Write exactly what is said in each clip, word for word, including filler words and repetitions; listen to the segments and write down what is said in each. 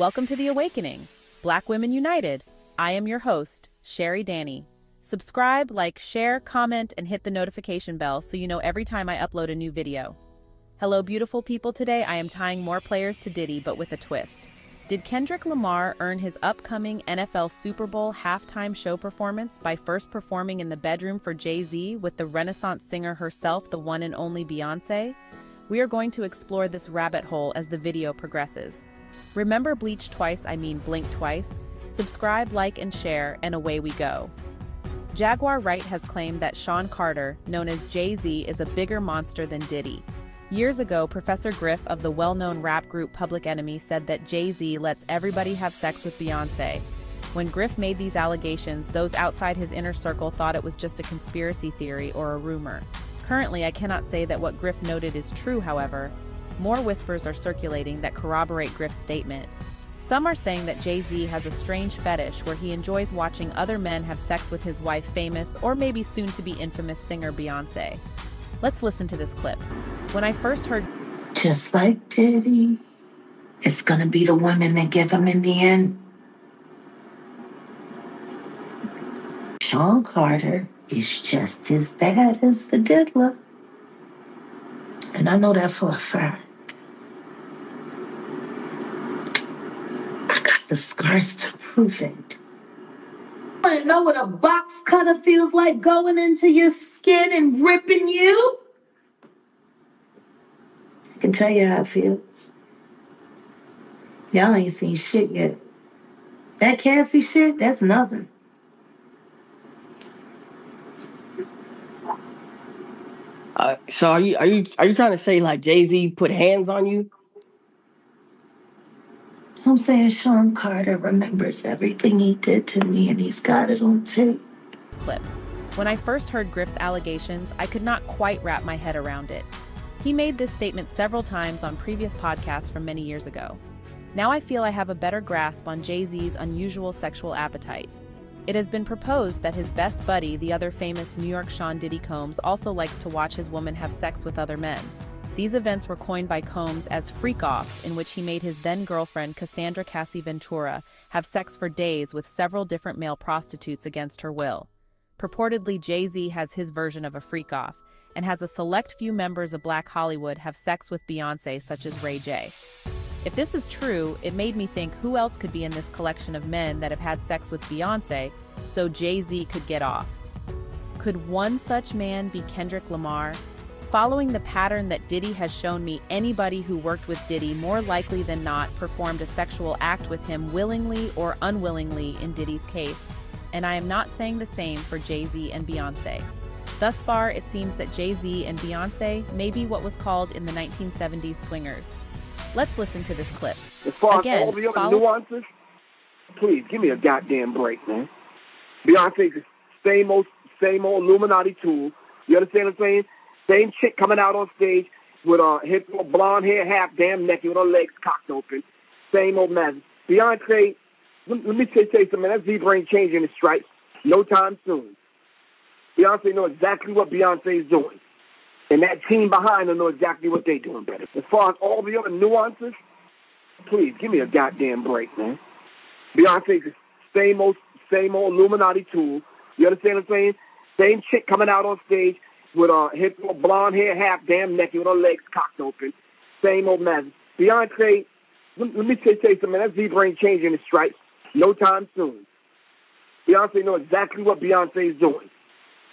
Welcome to The Awakening, Black Women United. I am your host, Cheri Dani. Subscribe, like, share, comment, and hit the notification bell so you know every time I upload a new video. Hello, beautiful people. Today I am tying more players to Diddy, but with a twist. Did Kendrick Lamar earn his upcoming N F L Super Bowl halftime show performance by first performing in the bedroom for Jay-Z with the Renaissance singer herself, the one and only Beyonce? We are going to explore this rabbit hole as the video progresses. Remember, bleach twice, I mean blink twice. Subscribe, like, and share, and away we go. Jaguar Wright has claimed that Sean Carter, known as Jay-Z, is a bigger monster than Diddy. Years ago, Professor Griff of the well-known rap group Public Enemy said that Jay-Z lets everybody have sex with Beyonce. When Griff made these allegations, those outside his inner circle thought it was just a conspiracy theory or a rumor. Currently, I cannot say that what Griff noted is true, however. More whispers are circulating that corroborate Griff's statement. Some are saying that Jay-Z has a strange fetish where he enjoys watching other men have sex with his wife, famous or maybe soon-to-be infamous singer Beyonce. Let's listen to this clip. When I first heard... Just like Diddy, it's gonna be the women that get him in the end. Sean Carter is just as bad as the diddler. And I know that for a fact. The scars to prove it. I want to know what a box cutter feels like going into your skin and ripping you? I can tell you how it feels. Y'all ain't seen shit yet. That Cassie shit, that's nothing. Uh, so are you are you are you trying to say like Jay-Z put hands on you? I'm saying Sean Carter remembers everything he did to me and he's got it on tape. Clip. When I first heard Griff's allegations, I could not quite wrap my head around it. He made this statement several times on previous podcasts from many years ago. Now I feel I have a better grasp on Jay-Z's unusual sexual appetite. It has been proposed that his best buddy, the other famous New York Sean Diddy Combs, also likes to watch his woman have sex with other men. These events were coined by Combs as freak-offs, in which he made his then-girlfriend Cassandra Cassie Ventura have sex for days with several different male prostitutes against her will. Purportedly, Jay-Z has his version of a freak-off, and has a select few members of Black Hollywood have sex with Beyonce, such as Ray J. If this is true, it made me think who else could be in this collection of men that have had sex with Beyonce, so Jay-Z could get off. Could one such man be Kendrick Lamar? Following the pattern that Diddy has shown me, anybody who worked with Diddy more likely than not performed a sexual act with him willingly or unwillingly in Diddy's case, and I am not saying the same for Jay-Z and Beyonce. Thus far, it seems that Jay-Z and Beyonce may be what was called in the nineteen seventies swingers. Let's listen to this clip. As far Again, as all the other follow nuances, please give me a goddamn break, man. Beyonce's the same old, same old Illuminati tool. You understand what I'm saying? Same chick coming out on stage with uh, her blonde hair, half damn naked, with her legs cocked open. Same old man. Beyonce, let, let me tell you something, man. That Z-brain changing its stripes no time soon. Beyonce knows exactly what Beyonce is doing. And that team behind her knows exactly what they're doing better. As far as all the other nuances, please give me a goddamn break, man. Beyonce's the same old, same old Illuminati tool. You understand what I'm saying? Same chick coming out on stage with uh, her blonde hair, half damn naked, with her legs cocked open. Same old man. Beyonce, let, let me tell you something, man. That Z-brain changing its stripes no time soon. Beyonce knows exactly what Beyonce is doing.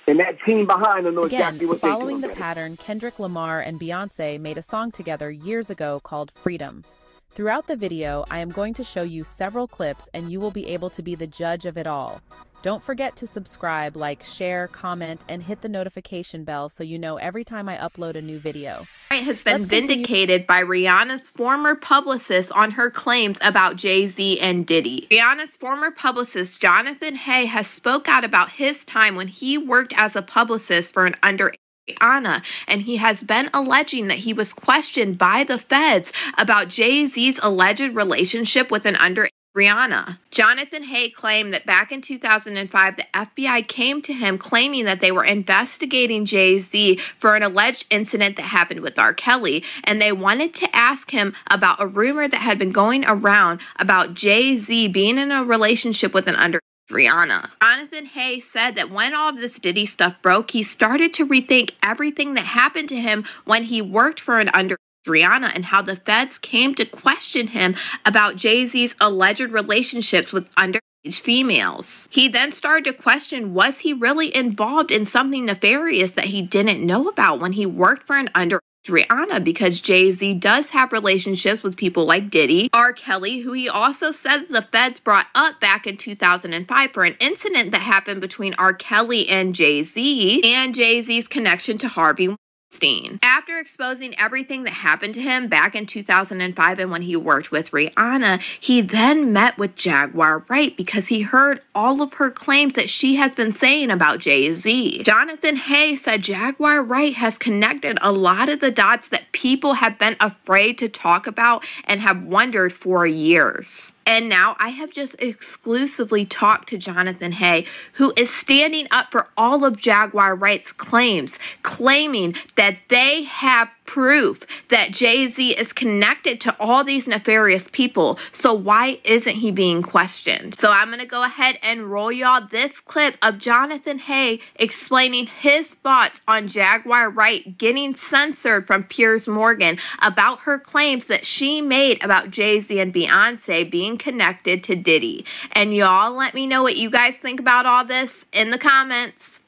And that team behind her knows Again, exactly what they're doing. Following the pattern, Kendrick Lamar and Beyonce made a song together years ago called Freedom. Throughout the video, I am going to show you several clips and you will be able to be the judge of it all. Don't forget to subscribe, like, share, comment, and hit the notification bell so you know every time I upload a new video. Wright has been Let's vindicated by Rihanna's former publicist on her claims about Jay-Z and Diddy. Rihanna's former publicist Jonathan Hay has spoke out about his time when he worked as a publicist for an underage Rihanna, and he has been alleging that he was questioned by the feds about Jay-Z's alleged relationship with an underage Rihanna. Jonathan Hay claimed that back in two thousand five, the F B I came to him claiming that they were investigating Jay-Z for an alleged incident that happened with R. Kelly, and they wanted to ask him about a rumor that had been going around about Jay-Z being in a relationship with an under Rihanna. Jonathan Hay said that when all of this Diddy stuff broke, he started to rethink everything that happened to him when he worked for an under Rihanna and how the feds came to question him about Jay-Z's alleged relationships with underage females. He then started to question, was he really involved in something nefarious that he didn't know about when he worked for an underage Rihanna, because Jay-Z does have relationships with people like Diddy, R. Kelly, who he also said the feds brought up back in two thousand five for an incident that happened between R. Kelly and Jay-Z, and Jay-Z's connection to Harvey Weinstein. After exposing everything that happened to him back in two thousand five and when he worked with Rihanna, he then met with Jaguar Wright because he heard all of her claims that she has been saying about Jay-Z. Jonathan Hay said Jaguar Wright has connected a lot of the dots that people have been afraid to talk about and have wondered for years. And now I have just exclusively talked to Jonathan Hay, who is standing up for all of Jaguar Wright's claims, claiming that they have proof that Jay-Z is connected to all these nefarious people. So why isn't he being questioned? So I'm going to go ahead and roll y'all this clip of Jonathan Hay explaining his thoughts on Jaguar Wright getting censored from Piers Morgan about her claims that she made about Jay-Z and Beyonce being connected to Diddy. And y'all let me know what you guys think about all this in the comments.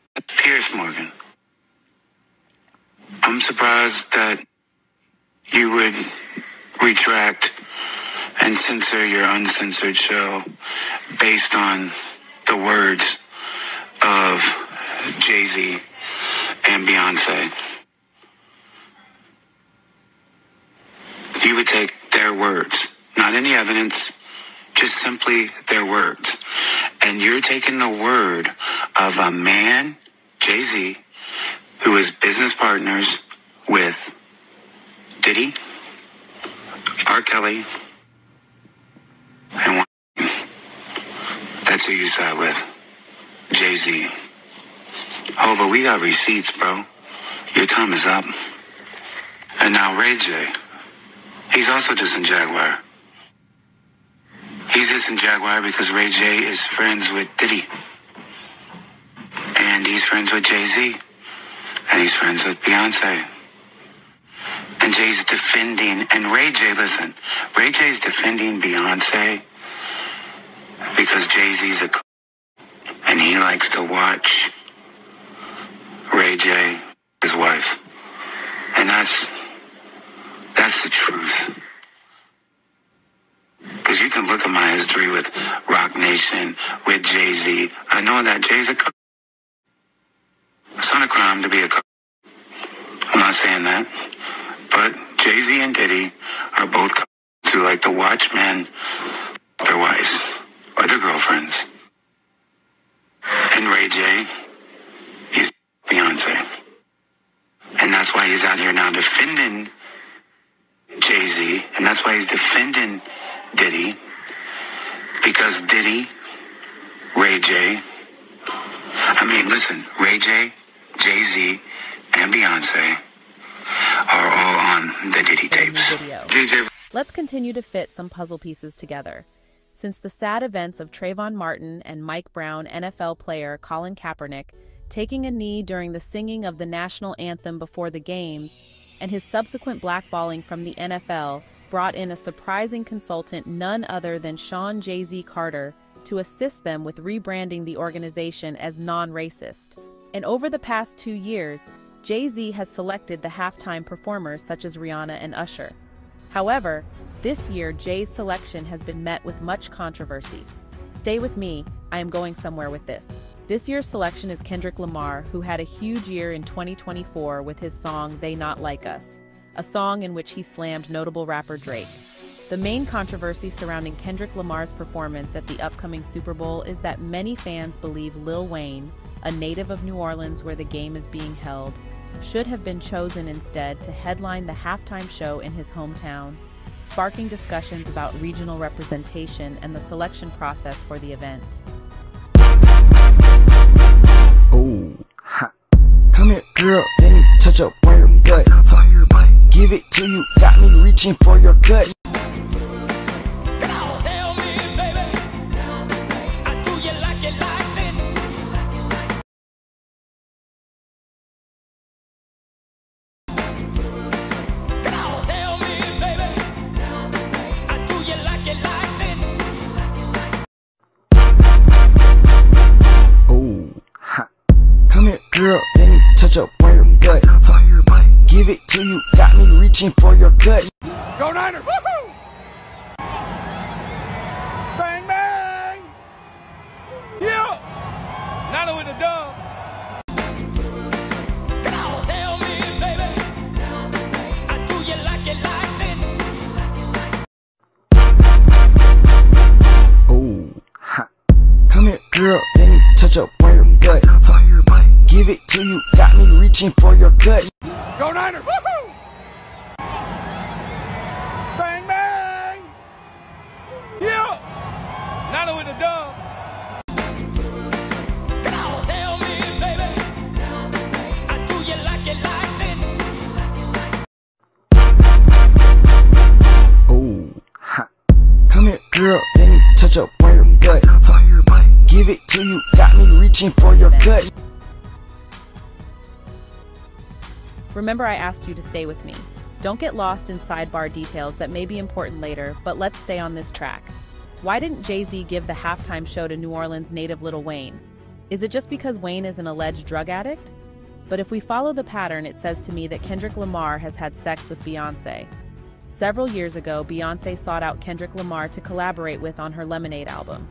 Piers Morgan, I'm surprised that you would retract and censor your uncensored show based on the words of Jay-Z and Beyonce. You would take their words, not any evidence, just simply their words. And you're taking the word of a man, Jay-Z, who is business partners with Diddy, R. Kelly, and that's who you side with, Jay-Z. Hova, we got receipts, bro. Your time is up. And now Ray J, he's also dissing Jaguar. He's dissing Jaguar because Ray J is friends with Diddy. And he's friends with Jay-Z. And he's friends with Beyonce. And Jay's defending, and Ray J, listen, Ray J's defending Beyonce because Jay-Z's a and he likes to watch Ray J, his wife. And that's, that's the truth. Because you can look at my history with Roc Nation, with Jay-Z. I know that Jay's a It's not a crime to be a cop. I'm not saying that. But Jay-Z and Diddy are both cops who like to watch men, their wives, or their girlfriends. And Ray J, he's Beyonce. And that's why he's out here now defending Jay-Z. And that's why he's defending Diddy. Because Diddy, Ray J, I mean, listen, Ray J, Jay-Z, and Beyonce are all on the Diddy tapes. Video. Let's continue to fit some puzzle pieces together. Since the sad events of Trayvon Martin and Mike Brown N F L player Colin Kaepernick taking a knee during the singing of the national anthem before the games, and his subsequent blackballing from the N F L brought in a surprising consultant none other than Sean Jay-Z Carter to assist them with rebranding the organization as non-racist. And over the past two years, Jay-Z has selected the halftime performers such as Rihanna and Usher. However, this year Jay's selection has been met with much controversy. Stay with me, I am going somewhere with this. This year's selection is Kendrick Lamar, who had a huge year in twenty twenty-four with his song They Not Like Us, a song in which he slammed notable rapper Drake. The main controversy surrounding Kendrick Lamar's performance at the upcoming Super Bowl is that many fans believe Lil Wayne, a native of New Orleans where the game is being held, should have been chosen instead to headline the halftime show in his hometown, sparking discussions about regional representation and the selection process for the event. Oh, ha. Come here, girl, let me touch up on your butt. Give it to you, got me reaching for your gut. Girl, let me touch up on your butt. Give it to you, got me reaching for your guts. Go Niners! Woohoo! Bang bang! Yeah! Nana with the dub. Tell me, baby. I do you like it like this? Oh, ha. Come here, girl, let me touch up on your butt. Give it to you, got me reaching for your guts. Go Niners! Woohoo! Bang bang! Yeah! Nana with the dub. Tell me, baby. I do you like it like this? Oh, ha. Come here, girl, let me touch up on your butt. Give it to you, got me reaching for your guts. Remember, I asked you to stay with me. Don't get lost in sidebar details that may be important later, but let's stay on this track. Why didn't Jay-Z give the halftime show to New Orleans native Lil Wayne? Is it just because Wayne is an alleged drug addict? But if we follow the pattern, it says to me that Kendrick Lamar has had sex with Beyonce. Several years ago, Beyonce sought out Kendrick Lamar to collaborate with on her Lemonade album.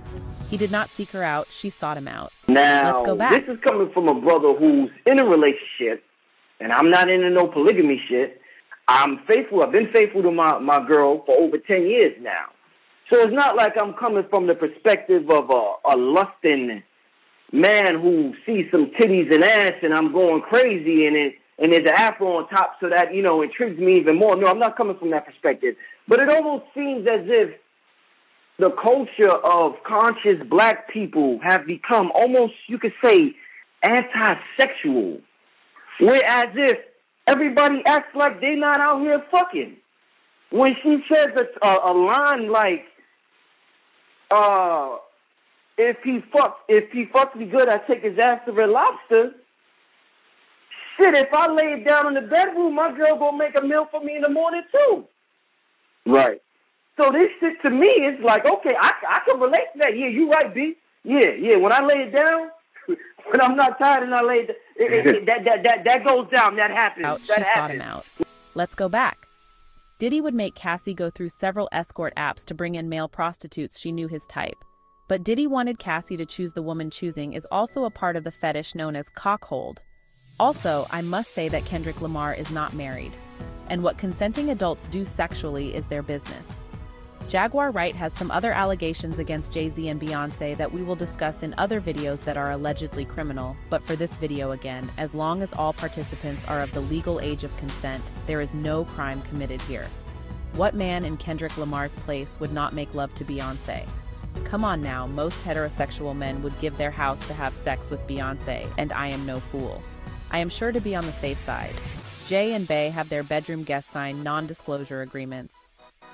He did not seek her out, she sought him out. Now, let's go back. This is coming from a brother who's in a relationship, and I'm not into no polygamy shit. I'm faithful. I've been faithful to my, my girl for over ten years now. So it's not like I'm coming from the perspective of a, a lusting man who sees some titties and ass and I'm going crazy and it, and there's an afro on top so that, you know, intrigues me even more. No, I'm not coming from that perspective. But it almost seems as if the culture of conscious black people have become almost, you could say, anti-sexual. Whereas if everybody acts like they not out here fucking. When she says a, a, a line like, uh, if he fucks, if he fucks me good, I take his ass to Red Lobster. Shit, if I lay it down in the bedroom, my girl gonna make a meal for me in the morning too. Right. So this shit to me is like, okay, I, I can relate to that. Yeah, you right, B. Yeah, yeah, when I lay it down, when I'm not tired and I lay it down, It, it, it, that, that, that, that goes down, that happens. Out, that she happens. Sought him out. Let's go back. Diddy would make Cassie go through several escort apps to bring in male prostitutes she knew his type. But Diddy wanted Cassie to choose the woman choosing is also a part of the fetish known as cockhold. Also, I must say that Kendrick Lamar is not married. And what consenting adults do sexually is their business. Jaguar Wright has some other allegations against Jay-Z and Beyonce that we will discuss in other videos that are allegedly criminal, but for this video again, as long as all participants are of the legal age of consent, there is no crime committed here. What man in Kendrick Lamar's place would not make love to Beyonce? Come on now, most heterosexual men would give their house to have sex with Beyonce, and I am no fool. I am sure to be on the safe side. Jay and Bey have their bedroom guests sign non-disclosure agreements.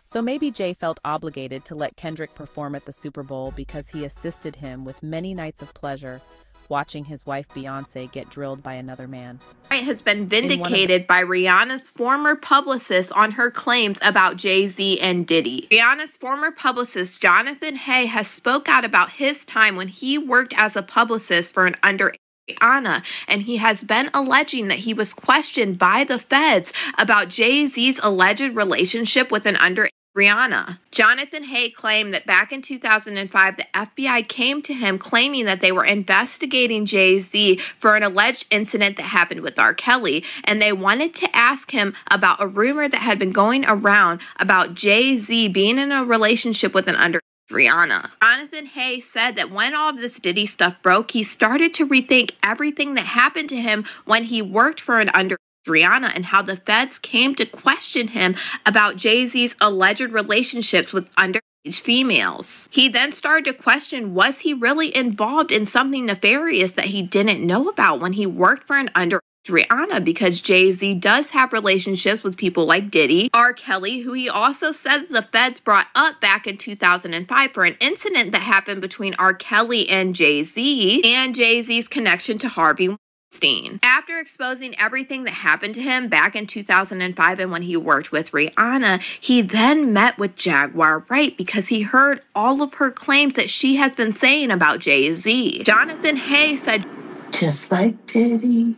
So maybe Jay felt obligated to let Kendrick perform at the Super Bowl because he assisted him with many nights of pleasure watching his wife Beyonce get drilled by another man. Wright has been vindicated by Rihanna's former publicist on her claims about Jay-Z and Diddy. Rihanna's former publicist Jonathan Hay has spoke out about his time when he worked as a publicist for an underage Rihanna, and he has been alleging that he was questioned by the feds about Jay-Z's alleged relationship with an underage Rihanna. Jonathan Hay claimed that back in two thousand five, the F B I came to him claiming that they were investigating Jay-Z for an alleged incident that happened with R. Kelly, and they wanted to ask him about a rumor that had been going around about Jay-Z being in a relationship with an underage Rihanna. Jonathan Hay said that when all of this Diddy stuff broke, he started to rethink everything that happened to him when he worked for an underage Rihanna and how the feds came to question him about Jay-Z's alleged relationships with underage females. He then started to question, was he really involved in something nefarious that he didn't know about when he worked for an underage Rihanna, because Jay-Z does have relationships with people like Diddy, R. Kelly, who he also said the feds brought up back in two thousand five for an incident that happened between R. Kelly and Jay-Z, and Jay-Z's connection to Harvey Weinstein. After exposing everything that happened to him back in two thousand five and when he worked with Rihanna, he then met with Jaguar Wright because he heard all of her claims that she has been saying about Jay-Z. Jonathan Hay said, "Just like Diddy,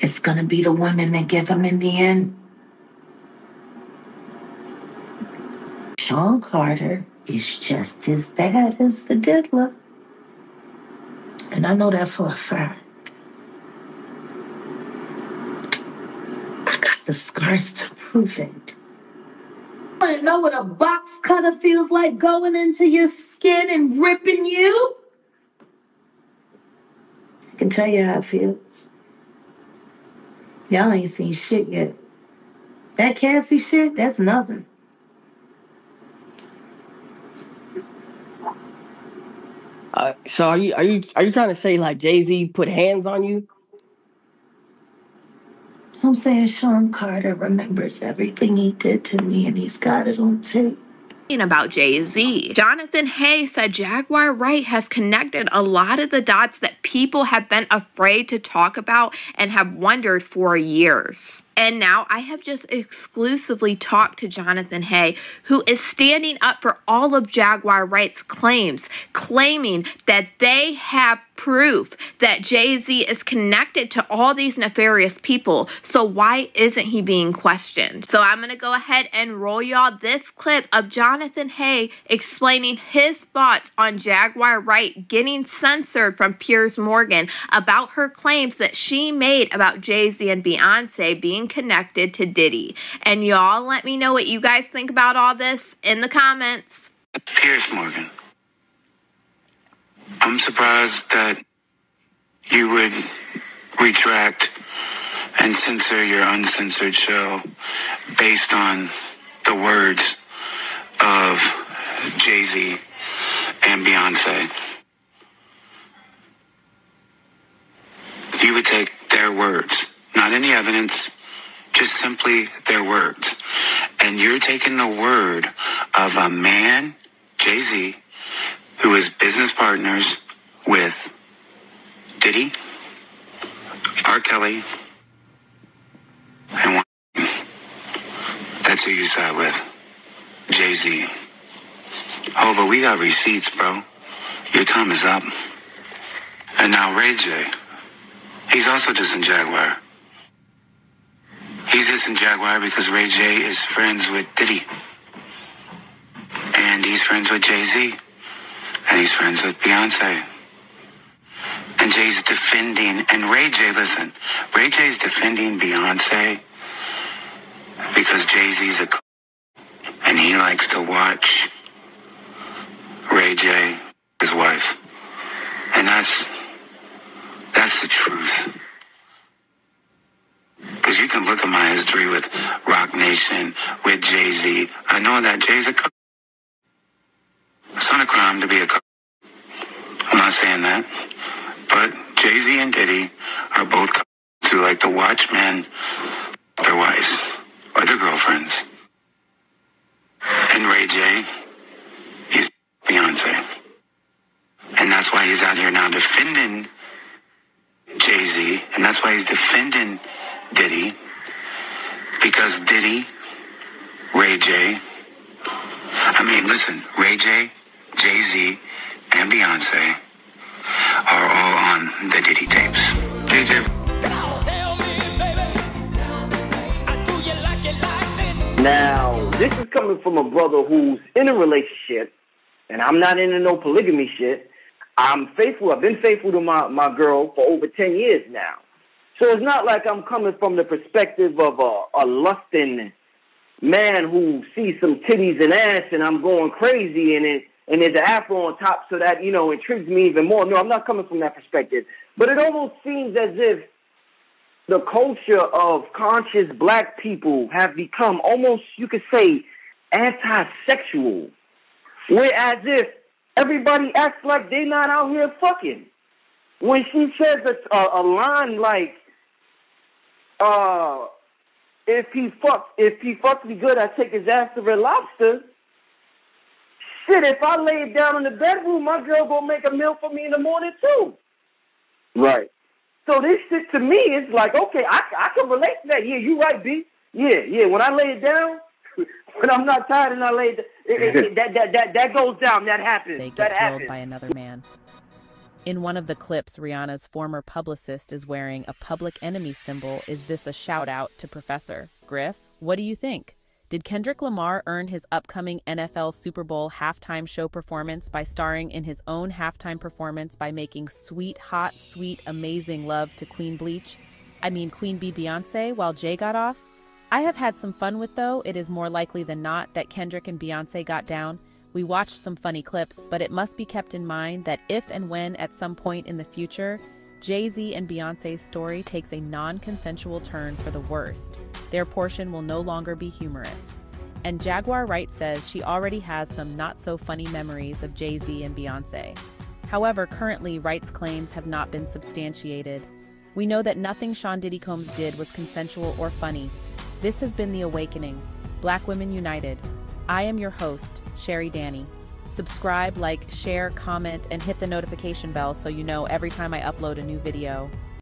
it's going to be the women that get them in the end. Sean Carter is just as bad as the diddler. And I know that for a fact. I got the scars to prove it. I want to know what a box cutter feels like going into your skin and ripping you? I can tell you how it feels. Y'all ain't seen shit yet. That Cassie shit, that's nothing. Uh, so are you are you are you trying to say like Jay-Z put hands on you? I'm saying Sean Carter remembers everything he did to me, and he's got it on tape." About Jay-Z, Jonathan Hay said Jaguar Wright has connected a lot of the dots that people have been afraid to talk about and have wondered for years. And now I have just exclusively talked to Jonathan Hay, who is standing up for all of Jaguar Wright's claims, claiming that they have proof that Jay-Z is connected to all these nefarious people. So why isn't he being questioned? So I'm going to go ahead and roll y'all this clip of Jonathan Hay explaining his thoughts on Jaguar Wright getting censored from Piers Morgan about her claims that she made about Jay-Z and Beyonce being connected to Diddy. And y'all let me know what you guys think about all this in the comments. Piers Morgan, I'm surprised that you would retract and censor your uncensored show based on the words of Jay-Z and Beyonce. You would take their words, not any evidence, just simply their words. And you're taking the word of a man, Jay-Z, who is business partners with Diddy, R. Kelly, and one. That's who you side with, Jay-Z. Hova, we got receipts, bro. Your time is up. And now Ray J, he's also just in Jaguar. He's dissing Jaguar because Ray J is friends with Diddy. And he's friends with Jay-Z. And he's friends with Beyonce. And Jay's defending, and Ray J, listen, Ray J's defending Beyonce because Jay-Z's a c- and he likes to watch Ray J, his wife. And that's, that's the truth. Because you can look at my history with Roc Nation, with Jay-Z. I know that Jay's a c***. It's not a crime to be a c***. I'm not saying that. But Jay-Z and Diddy are both c***s who like to watch men, their wives, or their girlfriends. And Ray J, he's Beyonce. And that's why he's out here now defending Jay-Z. And that's why he's defending Diddy, because Diddy, Ray J, I mean, listen, Ray J, Jay-Z, and Beyonce are all on the Diddy tapes. J J. Now, this is coming from a brother who's in a relationship, and I'm not into no polygamy shit. I'm faithful. I've been faithful to my, my girl for over ten years now. So it's not like I'm coming from the perspective of a, a lusting man who sees some titties and ass and I'm going crazy and it, and there's an afro on top so that, you know, intrigues me even more. No, I'm not coming from that perspective. But it almost seems as if the culture of conscious black people have become almost, you could say, anti-sexual. Whereas if everybody acts like they not out here fucking. When she says a, a, a line like, uh, if he fucks, if he fucks me good, I take his ass to Red Lobster. Shit, if I lay it down in the bedroom, my girl gonna make a meal for me in the morning too. Right. So this shit to me is like, okay, I, I can relate to that. Yeah, you right, B. Yeah, yeah. When I lay it down, when I'm not tired and I lay it, it, it, it that, that that that goes down. That happens. They get killed by another man. In one of the clips, Rihanna's former publicist is wearing a Public Enemy symbol. Is this a shout out to Professor Griff? What do you think? Did Kendrick Lamar earn his upcoming N F L Super Bowl halftime show performance by starring in his own halftime performance by making sweet, hot, sweet, amazing love to Queen Bleach? I mean, Queen Bee Beyonce while Jay got off? I have had some fun with though. It is more likely than not that Kendrick and Beyonce got down. We watched some funny clips, but it must be kept in mind that if and when at some point in the future, Jay-Z and Beyonce's story takes a non-consensual turn for the worst, their portion will no longer be humorous. And Jaguar Wright says she already has some not-so-funny memories of Jay-Z and Beyonce. However, currently, Wright's claims have not been substantiated. We know that nothing Sean Diddy Combs did was consensual or funny. This has been The Awakening, Black Women United. I am your host, Cheri Dani. Subscribe, like, share, comment, and hit the notification bell so you know every time I upload a new video.